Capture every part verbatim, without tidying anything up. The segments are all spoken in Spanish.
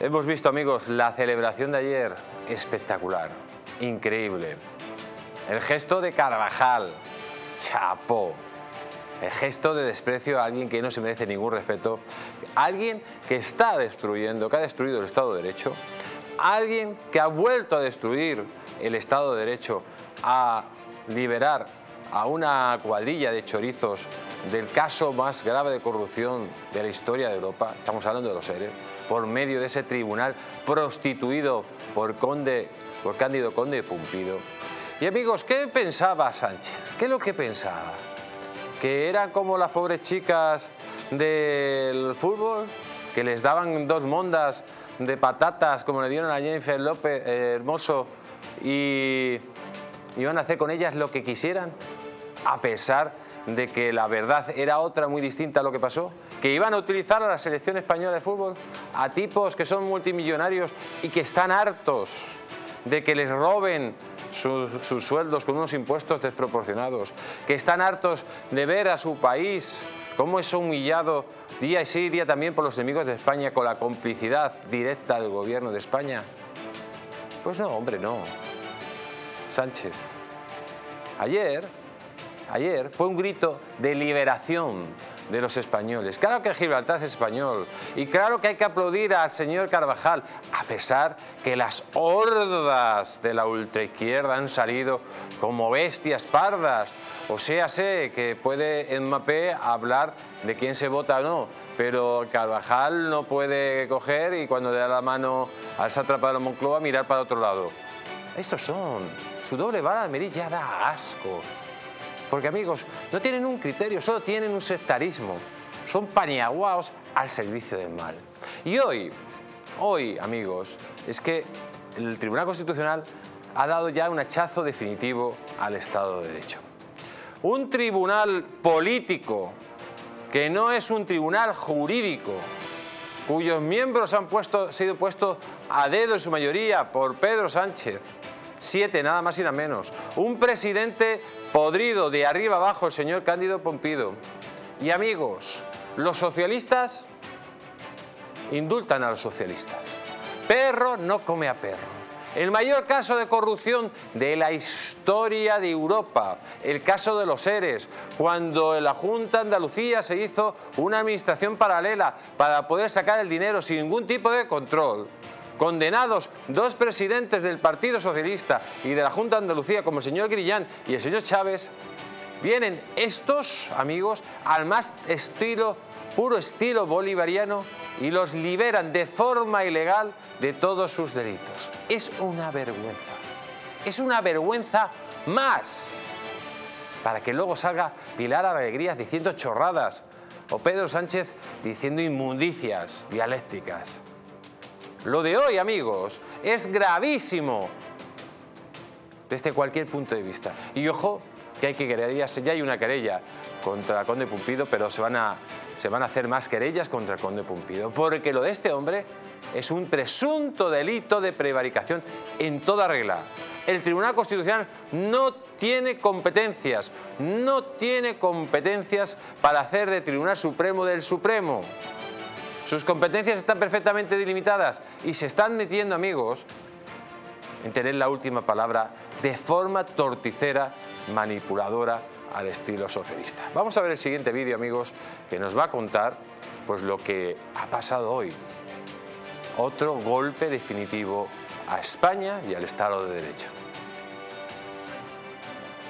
Hemos visto, amigos, la celebración de ayer, espectacular, increíble. El gesto de Carvajal, chapó. El gesto de desprecio a alguien que no se merece ningún respeto, alguien que está destruyendo, que ha destruido el Estado de Derecho, alguien que ha vuelto a destruir el Estado de Derecho, a liberar a una cuadrilla de chorizos del caso más grave de corrupción de la historia de Europa, estamos hablando de los ERE, por medio de ese tribunal prostituido por, Conde, por Cándido Conde Pumpido. Y amigos, ¿qué pensaba Sánchez? ¿Qué es lo que pensaba? ¿Que eran como las pobres chicas del fútbol, que les daban dos mondas de patatas como le dieron a Jennifer López, eh, Hermoso, y iban a hacer con ellas lo que quisieran, a pesar de que la verdad era otra muy distinta a lo que pasó? ¿Que iban a utilizar a la selección española de fútbol, a tipos que son multimillonarios y que están hartos de que les roben sus, sus sueldos con unos impuestos desproporcionados, que están hartos de ver a su país cómo es humillado día y sí, día también por los enemigos de España con la complicidad directa del gobierno de España? Pues no, hombre, no. Sánchez, ayer, ayer fue un grito de liberación de los españoles. Claro que Gibraltar es español y claro que hay que aplaudir al señor Carvajal, a pesar que las hordas de la ultraizquierda han salido como bestias pardas. O sea, sé que puede en M A P E hablar de quién se vota o no, pero Carvajal no puede coger y cuando le da la mano al sátrapa de la Moncloa mirar para otro lado. Estos son, su doble vara de medir ya da asco. Porque, amigos, no tienen un criterio, solo tienen un sectarismo. Son paniaguaos al servicio del mal. Y hoy, hoy, amigos, es que el Tribunal Constitucional ha dado ya un hachazo definitivo al Estado de Derecho. Un tribunal político que no es un tribunal jurídico, cuyos miembros han puesto, sido puestos a dedo en su mayoría por Pedro Sánchez. Siete, nada más y nada menos. Un presidente podrido de arriba abajo, el señor Cándido Pumpido. Y amigos, los socialistas indultan a los socialistas. Perro no come a perro. El mayor caso de corrupción de la historia de Europa, el caso de los ERE, cuando en la Junta de Andalucía se hizo una administración paralela para poder sacar el dinero sin ningún tipo de control. Condenados dos presidentes del Partido Socialista y de la Junta de Andalucía, como el señor Grillán y el señor Chaves, vienen estos, amigos, al más estilo, puro estilo bolivariano y los liberan de forma ilegal de todos sus delitos. Es una vergüenza. Es una vergüenza más. Para que luego salga Pilar Alegría diciendo chorradas o Pedro Sánchez diciendo inmundicias dialécticas. Lo de hoy, amigos, es gravísimo desde cualquier punto de vista. Y ojo, que hay que querellarse. Ya hay una querella contra Conde Pumpido, pero se van a, se van a hacer más querellas contra Conde Pumpido. Porque lo de este hombre es un presunto delito de prevaricación en toda regla. El Tribunal Constitucional no tiene competencias, no tiene competencias para hacer de Tribunal Supremo del Supremo. Sus competencias están perfectamente delimitadas y se están metiendo, amigos, en tener la última palabra de forma torticera, manipuladora, al estilo socialista. Vamos a ver el siguiente vídeo, amigos, que nos va a contar pues lo que ha pasado hoy. Otro golpe definitivo a España y al Estado de Derecho.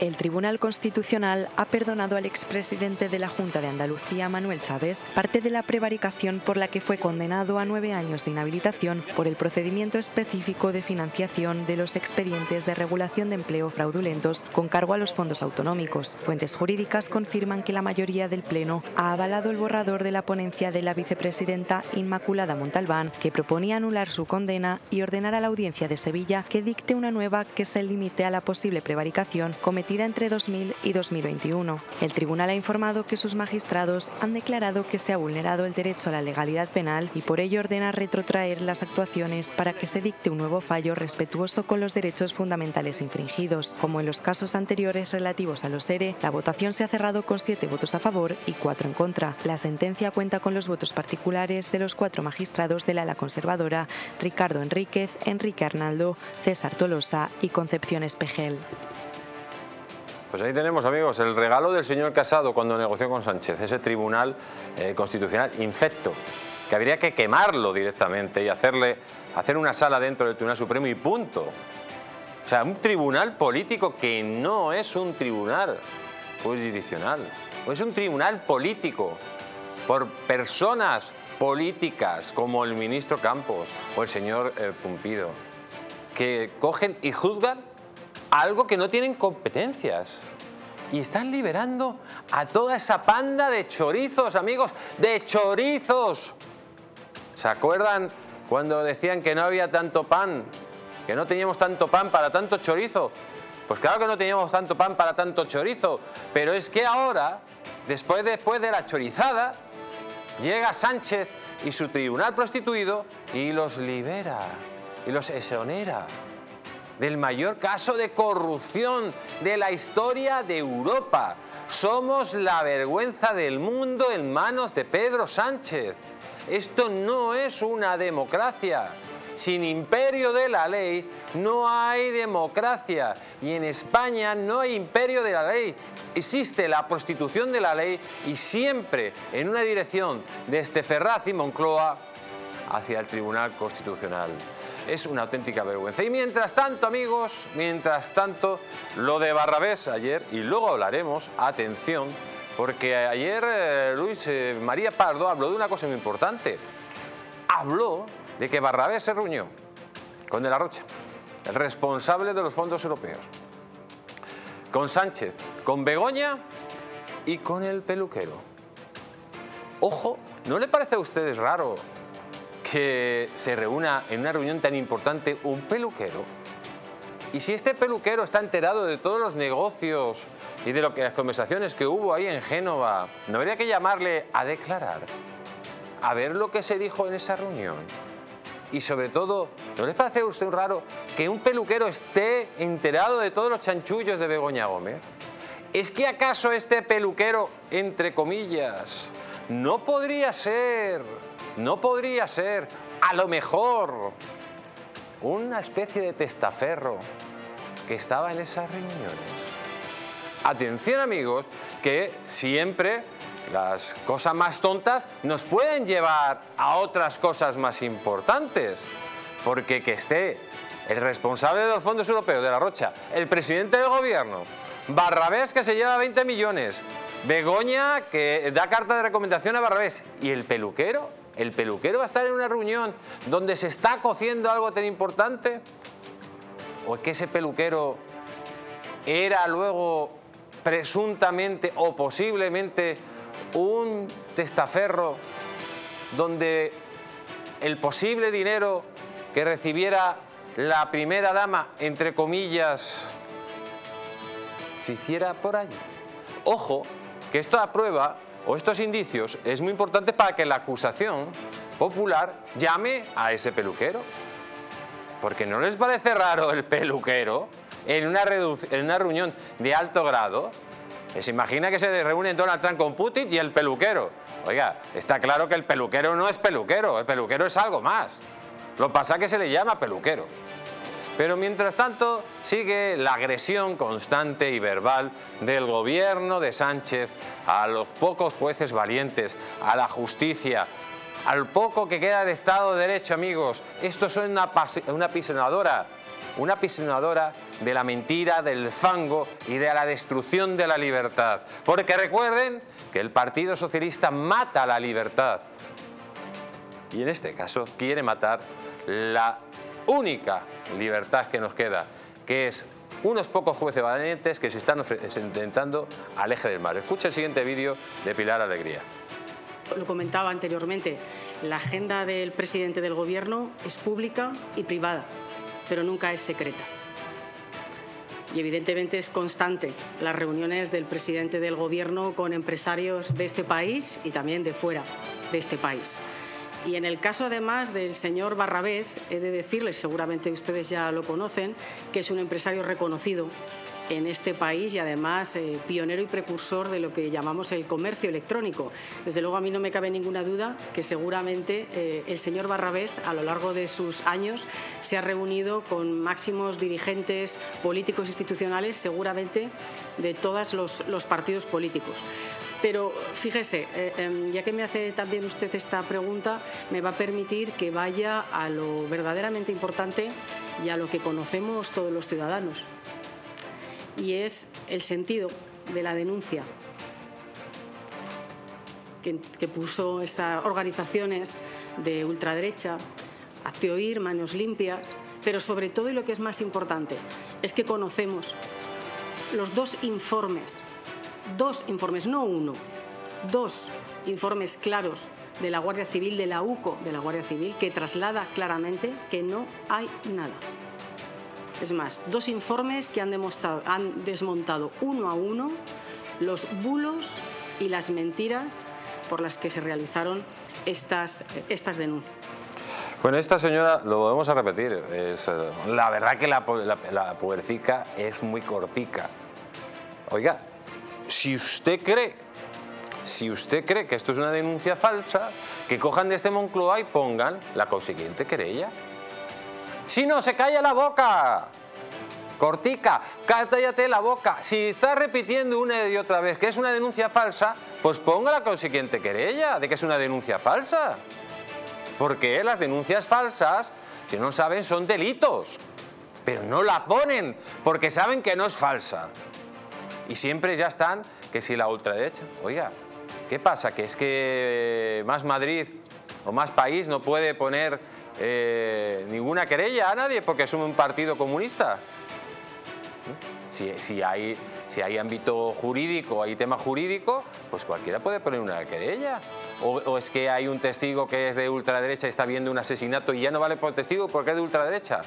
El Tribunal Constitucional ha perdonado al expresidente de la Junta de Andalucía, Manuel Chaves, parte de la prevaricación por la que fue condenado a nueve años de inhabilitación por el procedimiento específico de financiación de los expedientes de regulación de empleo fraudulentos con cargo a los fondos autonómicos. Fuentes jurídicas confirman que la mayoría del Pleno ha avalado el borrador de la ponencia de la vicepresidenta Inmaculada Montalbán, que proponía anular su condena y ordenar a la Audiencia de Sevilla que dicte una nueva que se limite a la posible prevaricación cometida cometida entre dos mil y dos mil veintiuno. El tribunal ha informado que sus magistrados han declarado que se ha vulnerado el derecho a la legalidad penal y por ello ordena retrotraer las actuaciones para que se dicte un nuevo fallo respetuoso con los derechos fundamentales infringidos. Como en los casos anteriores relativos a los ERE, la votación se ha cerrado con siete votos a favor y cuatro en contra. La sentencia cuenta con los votos particulares de los cuatro magistrados del ala conservadora, Ricardo Enríquez, Enrique Arnaldo, César Tolosa y Concepción Espejel. Pues ahí tenemos, amigos, el regalo del señor Casado cuando negoció con Sánchez, ese tribunal eh, constitucional infecto, que habría que quemarlo directamente y hacerle hacer una sala dentro del Tribunal Supremo y punto. O sea, un tribunal político que no es un tribunal jurisdiccional, es un tribunal político por personas políticas como el ministro Campos o el señor eh, Pumpido, que cogen y juzgan algo que no tienen competencias. Y están liberando a toda esa panda de chorizos, amigos, de chorizos. ¿Se acuerdan cuando decían que no había tanto pan? Que no teníamos tanto pan para tanto chorizo. Pues claro que no teníamos tanto pan para tanto chorizo. Pero es que ahora, después, después de la chorizada, llega Sánchez y su tribunal prostituido y los libera y los exonera del mayor caso de corrupción de la historia de Europa. Somos la vergüenza del mundo en manos de Pedro Sánchez. Esto no es una democracia. Sin imperio de la ley no hay democracia. Y en España no hay imperio de la ley. Existe la prostitución de la ley y siempre en una dirección desde Ferraz y Moncloa hacia el Tribunal Constitucional. Es una auténtica vergüenza. Y mientras tanto, amigos, mientras tanto, lo de Barrabés ayer, y luego hablaremos, atención, porque ayer eh, Luis eh, María Pardo habló de una cosa muy importante. Habló de que Barrabés se reunió con De La Rocha, el responsable de los fondos europeos, con Sánchez, con Begoña y con el peluquero. Ojo, ¿no le parece a ustedes raro que se reúna en una reunión tan importante un peluquero? Y si este peluquero está enterado de todos los negocios y de lo que, las conversaciones que hubo ahí en Génova, ¿no habría que llamarle a declarar? A ver lo que se dijo en esa reunión. Y sobre todo, ¿no les parece a usted raro que un peluquero esté enterado de todos los chanchullos de Begoña Gómez? ¿Es que acaso este peluquero, entre comillas, no podría ser... no podría ser, a lo mejor, una especie de testaferro que estaba en esas reuniones? Atención, amigos, que siempre las cosas más tontas nos pueden llevar a otras cosas más importantes. Porque que esté el responsable de los fondos europeos, De La Rocha, el presidente del gobierno, Barrabés, que se lleva veinte millones, Begoña, que da carta de recomendación a Barrabés, y el peluquero... ¿El peluquero va a estar en una reunión donde se está cociendo algo tan importante? ¿O es que ese peluquero era luego presuntamente o posiblemente un testaferro donde el posible dinero que recibiera la primera dama, entre comillas, se hiciera por allí? Ojo, que esto aprueba... o estos indicios es muy importante para que la acusación popular llame a ese peluquero. Porque ¿no les parece raro el peluquero en una, en una reunión de alto grado? Se imagina que se reúnen Donald Trump con Putin y el peluquero. Oiga, está claro que el peluquero no es peluquero, el peluquero es algo más. Lo que pasa es que se le llama peluquero. Pero mientras tanto sigue la agresión constante y verbal del gobierno de Sánchez a los pocos jueces valientes, a la justicia, al poco que queda de Estado de Derecho, amigos. Esto es una, una apisonadora, una apisonadora de la mentira, del fango y de la destrucción de la libertad. Porque recuerden que el Partido Socialista mata la libertad. Y en este caso quiere matar la única libertad que nos queda, que es unos pocos jueces valientes que se están enfrentando al eje del mar. Escucha el siguiente vídeo de Pilar Alegría. Lo comentaba anteriormente, la agenda del presidente del gobierno es pública y privada, pero nunca es secreta. y evidentemente es constante las reuniones del presidente del Gobierno con empresarios de este país y también de fuera de este país. Y en el caso, además, del señor Barrabés, he de decirles, seguramente ustedes ya lo conocen, que es un empresario reconocido en este país y, además, eh, pionero y precursor de lo que llamamos el comercio electrónico. Desde luego, a mí no me cabe ninguna duda que seguramente eh, el señor Barrabés, a lo largo de sus años, se ha reunido con máximos dirigentes políticos institucionales, seguramente de todos los, los partidos políticos. Pero fíjese, eh, eh, ya que me hace también usted esta pregunta, me va a permitir que vaya a lo verdaderamente importante y a lo que conocemos todos los ciudadanos, y es el sentido de la denuncia que, que puso estas organizaciones de ultraderecha, Hazte Oír, Manos Limpias, pero sobre todo, y lo que es más importante, es que conocemos los dos informes Dos informes, no uno, dos informes claros de la Guardia Civil, de la U C O, de la Guardia Civil, que traslada claramente que no hay nada. Es más, dos informes que han, demostrado, han desmontado uno a uno los bulos y las mentiras por las que se realizaron estas, estas denuncias. Bueno, esta señora, lo volvemos a repetir, es, la verdad que la, la, la puercica es muy cortica. Oiga, Si usted cree, si usted cree que esto es una denuncia falsa, que cojan de este Moncloa y pongan la consiguiente querella. Si no, se calla la boca. Cortica, cállate la boca. Si está repitiendo una y otra vez que es una denuncia falsa, pues ponga la consiguiente querella de que es una denuncia falsa. Porque las denuncias falsas, si no saben, son delitos. Pero no la ponen porque saben que no es falsa. Y siempre ya están, que si la ultraderecha. Oiga, ¿qué pasa? ¿Que es que Más Madrid o Más País no puede poner eh, ninguna querella a nadie porque es un partido comunista? Si, si, hay, si hay ámbito jurídico, hay tema jurídico, pues cualquiera puede poner una querella. O, o es que hay un testigo que es de ultraderecha y está viendo un asesinato y ya no vale por testigo porque es de ultraderecha.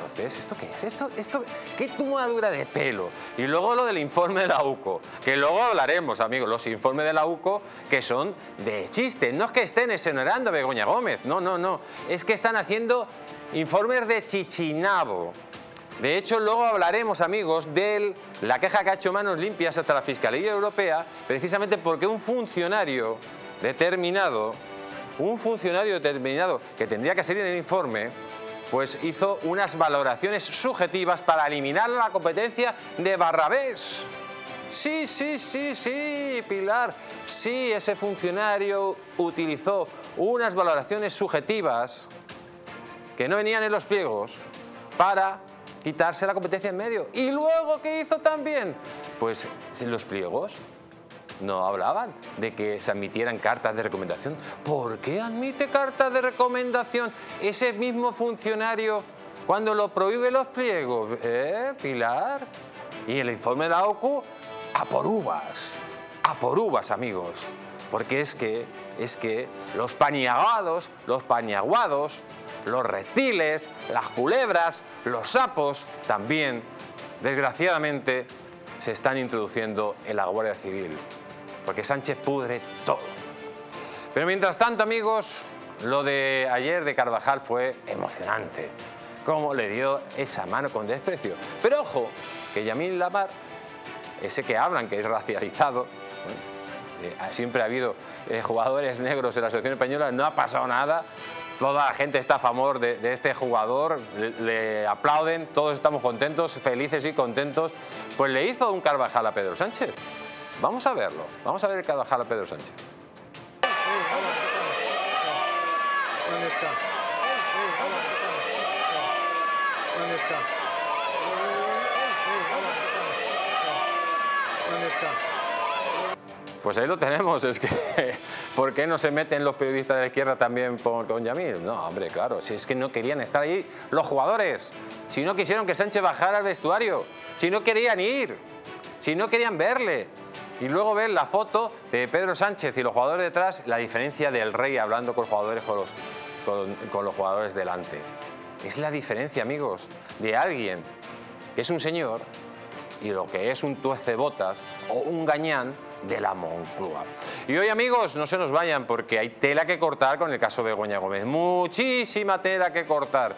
Entonces, ¿esto qué es? ¿Esto, esto, ¿Qué tomadura de pelo? Y luego lo del informe de la U C O, que luego hablaremos, amigos, los informes de la U C O que son de chiste. No es que estén exonerando a Begoña Gómez, no, no, no. Es que están haciendo informes de chichinabo. De hecho, luego hablaremos, amigos, de la queja que ha hecho Manos Limpias hasta la Fiscalía Europea, precisamente porque un funcionario determinado, un funcionario determinado que tendría que salir en el informe, pues hizo unas valoraciones subjetivas para eliminar la competencia de Barrabés. Sí, sí, sí, sí, Pilar. Sí, ese funcionario utilizó unas valoraciones subjetivas que no venían en los pliegos para quitarse la competencia en medio. ¿Y luego qué hizo también? Pues en los pliegos no hablaban de que se admitieran cartas de recomendación. ¿Por qué admite cartas de recomendación ese mismo funcionario cuando lo prohíbe los pliegos? ¿Eh, Pilar? Y el informe de la O C U, a por uvas, a por uvas, amigos. Porque es que, es que los paniaguados, los paniaguados, los reptiles, las culebras, los sapos también, desgraciadamente, se están introduciendo en la Guardia Civil. Porque Sánchez pudre todo. Pero mientras tanto, amigos, lo de ayer de Carvajal fue emocionante. Cómo le dio esa mano con desprecio. Pero ojo, que Lamine Yamal, ese que hablan, que es racializado, eh, siempre ha habido eh, jugadores negros en la selección española, no ha pasado nada. Toda la gente está a favor de, de este jugador, le, le aplauden, todos estamos contentos, felices y contentos. Pues le hizo un Carvajal a Pedro Sánchez. Vamos a verlo, vamos a ver el Carvajal a Pedro Sánchez. ¿Dónde está? ¿Dónde está? ¿Dónde está? Pues ahí lo tenemos, es que... ¿Por qué no se meten los periodistas de la izquierda también con Yamil? No, hombre, claro, si es que no querían estar ahí los jugadores, si no quisieron que Sánchez bajara al vestuario, si no querían ir, si no querían verle. Y luego ven la foto de Pedro Sánchez y los jugadores detrás, la diferencia del rey hablando con los jugadores, con los, con, con los jugadores delante. Es la diferencia, amigos, de alguien que es un señor y lo que es un tuercebotas o un gañán de la Moncloa. Y hoy, amigos, no se nos vayan porque hay tela que cortar con el caso de Begoña Gómez. Muchísima tela que cortar.